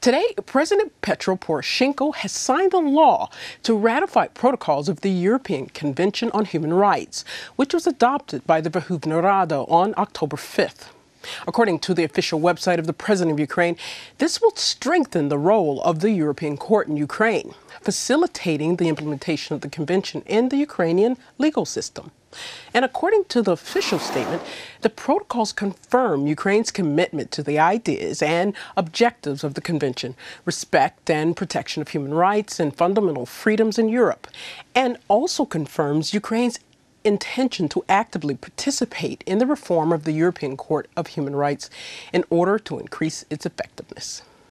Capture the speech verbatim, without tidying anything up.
Today, President Petro Poroshenko has signed a law to ratify protocols of the European Convention on Human Rights, which was adopted by the Verkhovna Rada on October fifth. According to the official website of the President of Ukraine, this will strengthen the role of the European Court in Ukraine, facilitating the implementation of the Convention in the Ukrainian legal system. And according to the official statement, the protocols confirm Ukraine's commitment to the ideas and objectives of the Convention, respect and protection of human rights and fundamental freedoms in Europe, and also confirms Ukraine's intention to actively participate in the reform of the European Court of Human Rights in order to increase its effectiveness.